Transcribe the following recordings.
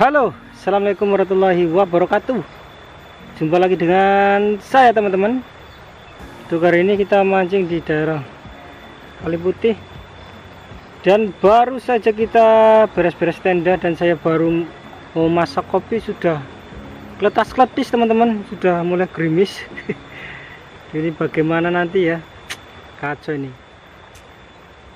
Halo, assalamualaikum warahmatullahi wabarakatuh. Jumpa lagi dengan saya, teman-teman. Untuk hari ini kita mancing di daerah Kali Putih, dan baru saja kita beres-beres tenda, dan saya baru mau masak kopi sudah kletas-kletis, teman-teman, sudah mulai gerimis. Ini bagaimana nanti ya, kacau ini.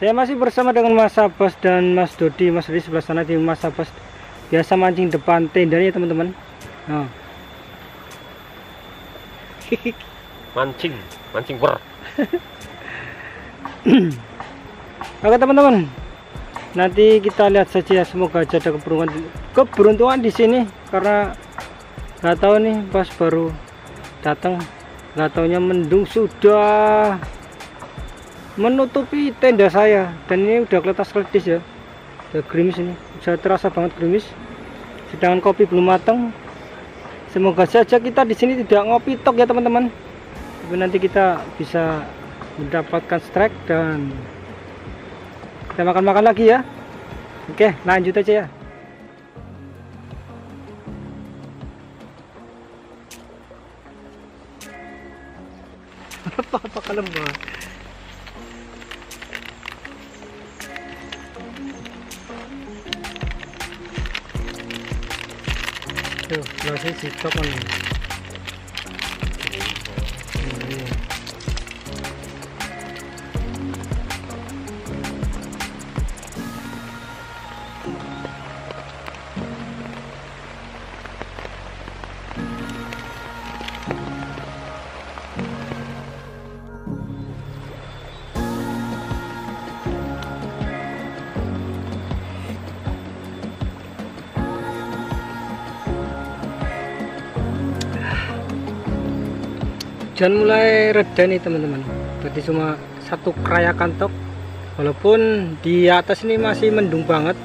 Saya masih bersama dengan Mas Abbas dan Mas Dodi. Mas Dodi sebelah sana, di Mas Abbas biasa mancing depan tendanya, teman-teman. Nah. mancing ber. Oke, teman-teman, nanti kita lihat saja ya, semoga aja ada keberuntungan di sini, karena nggak tahu nih, pas baru datang nggak taunya mendung sudah menutupi tenda saya, dan ini udah kletas-kletis ya. Udah gerimis ini, sudah terasa banget gerimis. Sedangkan kopi belum matang. Semoga saja kita di sini tidak ngopi tok ya, teman-teman. Tapi nanti kita bisa mendapatkan strike dan kita makan-makan lagi ya. Oke, lanjut aja ya. Apa-apa kalem banget. Tuh, masih sitok kan. Hujan mulai reda nih, teman-teman. Berarti cuma satu kerayakan tok. Walaupun di atas ini masih mendung banget.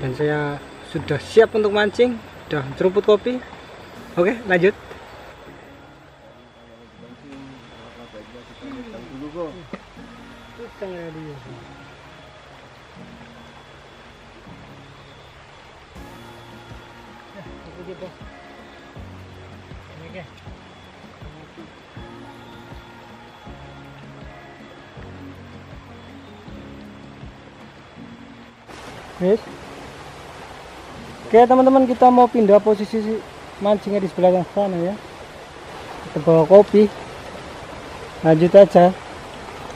Dan saya sudah siap untuk mancing, sudah ceruput kopi. Oke, lanjut. Yes. Oke, teman-teman, kita mau pindah posisi mancingnya di sebelah sana ya. Kita bawa kopi. Lanjut aja.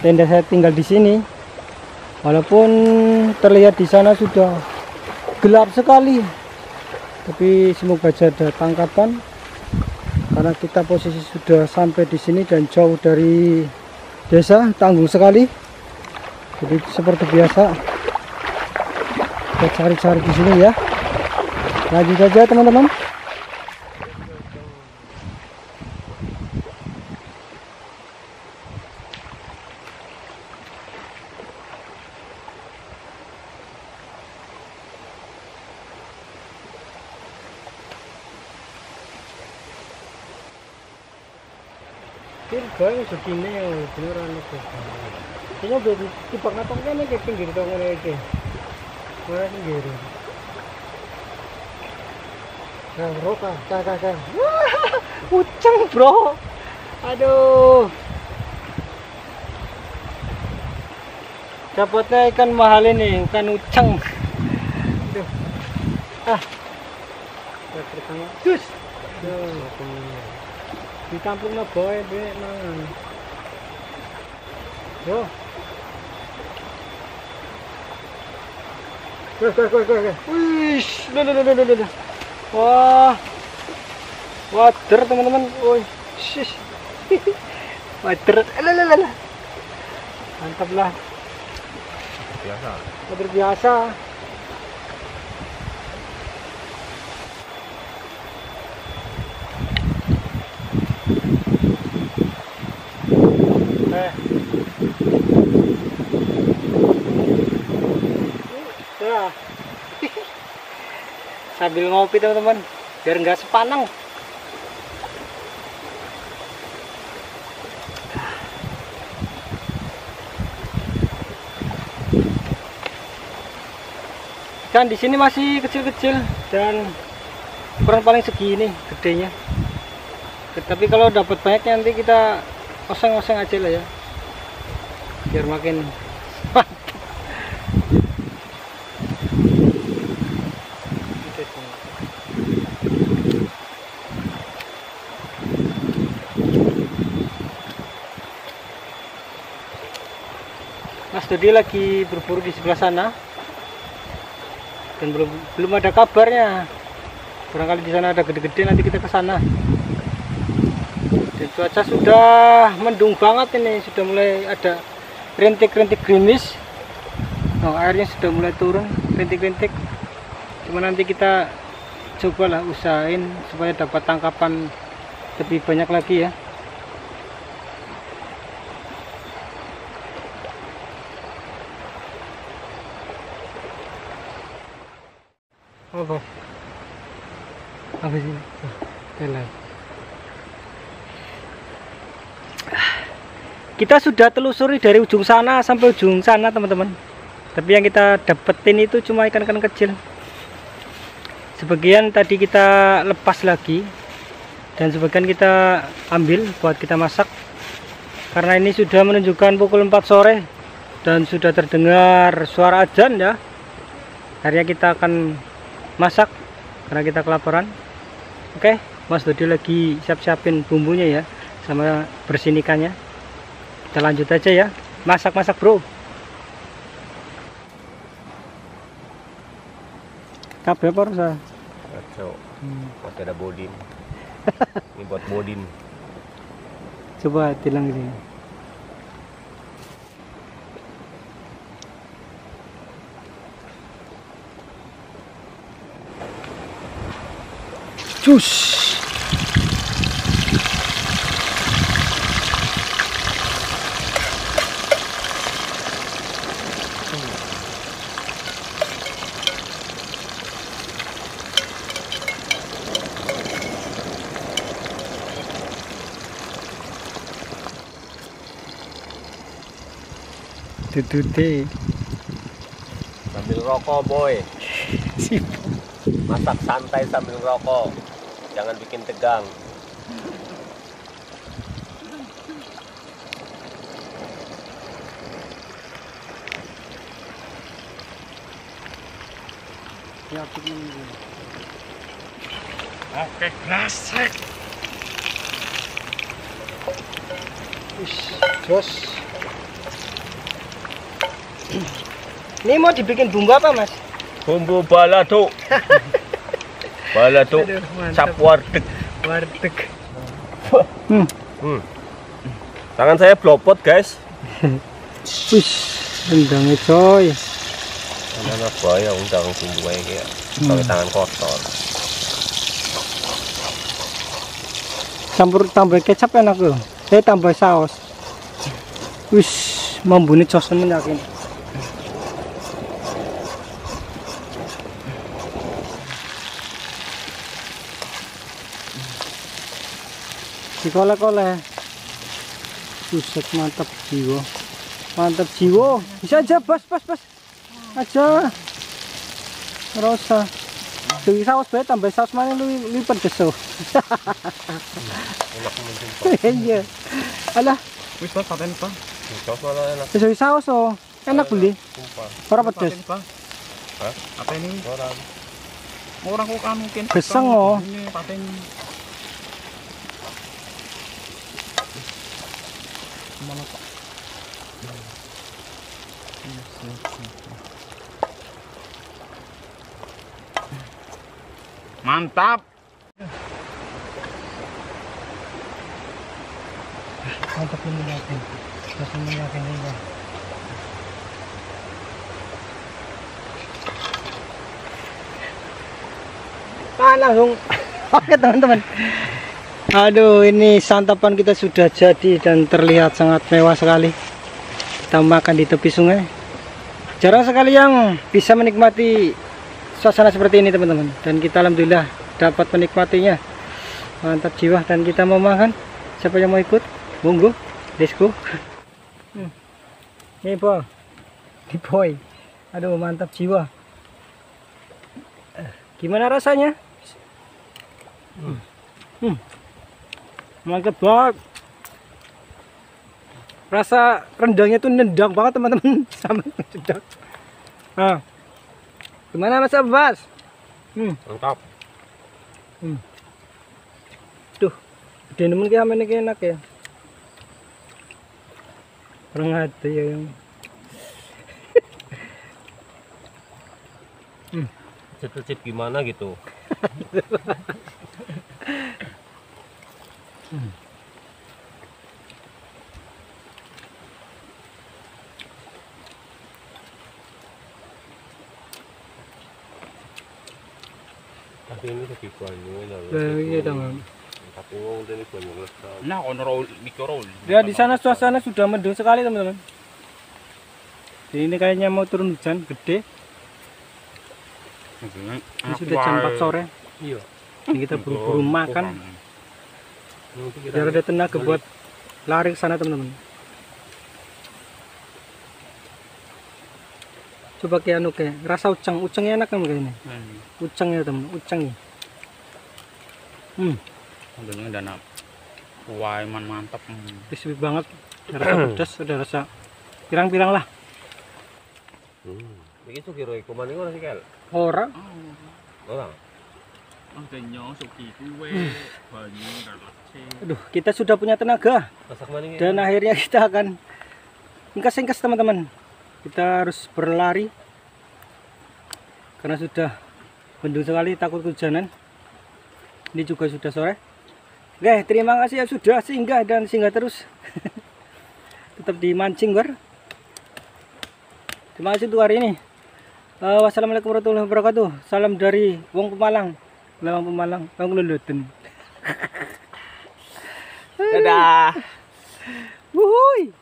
Tenda saya tinggal di sini. Walaupun terlihat di sana sudah gelap sekali. Tapi semoga aja ada tangkapan. Karena kita posisi sudah sampai di sini dan jauh dari desa, tanggung sekali. Jadi seperti biasa kita cari-cari di sini ya. Lanjut aja, teman-teman. Kirga segini yang beneran itu. Ini udah dipakatongkan aja pinggir tongkol aja. Sendiri. Nah, bro, kakak. Wah, uceng, bro. Aduh. Dapatnya ikan mahal ini, ikan uceng. Aduh. Ah. Terus. Di kampungnya boy, dek, nang. Yo. Oke. Wih, udah. Wah, water, teman-teman. Wih, sis, water. Lala. Mantap lah. Biasa. Sambil ngopi, teman-teman, biar nggak sepanang. Dan di sini masih kecil-kecil dan ukuran paling segini gedenya. Tapi kalau dapat banyak nanti kita oseng-oseng aja lah ya, biar makin Mas Dodi lagi berburu di sebelah sana dan belum ada kabarnya. Barangkali di sana ada gede-gede, nanti kita ke sana. Dan cuaca sudah mendung banget ini, sudah mulai ada rintik-rintik gerimis. Oh, airnya sudah mulai turun, rintik-rintik. Cuma nanti kita cobalah usahain supaya dapat tangkapan lebih banyak lagi ya. Oh, apa sih? Telan. Kita sudah telusuri dari ujung sana sampai ujung sana, teman-teman. Tapi yang kita dapetin itu cuma ikan-ikan kecil. Sebagian tadi kita lepas lagi dan sebagian kita ambil buat kita masak. Karena ini sudah menunjukkan pukul 4 sore dan sudah terdengar suara azan ya. Akhirnya kita akan masak karena kita kelaparan. Oke, Mas Dodi lagi siap-siapin bumbunya ya, sama bersihin ikannya. Kita lanjut aja ya, masak-masak bro. Kabeh apa rusak? Kacau. Masih ada bodin. Ini buat bodin. Coba tilang sini. Cus. Tutute. Sambil rokok, boy. Masak santai sambil rokok. Jangan bikin tegang. Ya, oke, klasik. Jos. Ini mau dibikin bumbu apa, Mas? Bumbu balado. Bala tuh cap warteg. Warteg. Tangan saya blopot, guys. Wih, rendangnya coy. Anak buaya undang bumbu aja kayak pakai tangan kotor. Campur tambah kecap enak loh. Saya tambah saus. Wih, membunuh cosen yakin. Dikolek-kolek. Buset, mantap jiwa. Mantap jiwa. Bisa aja, bas. Aja. Rosa. Jadi saus bae tambah saus mana lu pedes tuh. Iya. Alah, wis pas paten, Pak. Saus ala enak. Jadi saus oh, enak beli. Ora pedes. Hah? Apa ini? Orang kok mungkin beseng oh. Paten. Mana Pak? Mantap. Mantap ini yakin. Rasanya yakin juga. Ah, langsung. Oke, teman-teman. Aduh, ini santapan kita sudah jadi dan terlihat sangat mewah sekali. Kita makan di tepi sungai. Jarang sekali yang bisa menikmati suasana seperti ini, teman-teman. Dan kita alhamdulillah dapat menikmatinya. Mantap jiwa. Dan kita mau makan. Siapa yang mau ikut? Monggo, let's go. Nih boy. Aduh, mantap jiwa. Gimana rasanya? Mantap banget. Rasa rendangnya tuh nendang banget teman-teman, sama nendang. Nah, gimana Mas Abbas? Mantap. Duh, gede nemen kayak ini enak ya. Kurang hati ya. Cicip gimana gitu. Tapi ini lebih banyak lah. Tapi wong ini banyak sekali. Nah, on roll, mikro roll. Ya di sana suasana sudah mendung sekali teman-teman. Jadi ini kayaknya mau turun hujan gede. Ini sudah jam 4 sore. Iya. Ini kita buru-buru makan. Biar ada tenaga buat lari ke sana teman-teman. Coba kayak anu kayak rasa uceng, ucengnya enak kan kayak ini. Ucengnya teman, ucengnya. Untungnya dana. Wah, mantap. Crispy banget. Ada rasa pedas, ada rasa pirang-pirang lah. Iki sugiro iku maning ora sih, Kel? Ora. Ora. Anggenyo sugi kuwe, banyu dan leci. Aduh, kita sudah punya tenaga. Dan akhirnya kita akan ingkas-ingkas teman-teman. Kita harus berlari. Karena sudah mendung sekali, takut hujanan. Ini juga sudah sore. Oke, terima kasih ya sudah singgah dan singgah terus. Tetap dimancing, Bar. Terima kasih untuk hari ini. Wassalamualaikum warahmatullahi wabarakatuh. Salam dari Wong Pemalang. Lawang Pemalang, Bang Lulutun. Dadah. Wuhui.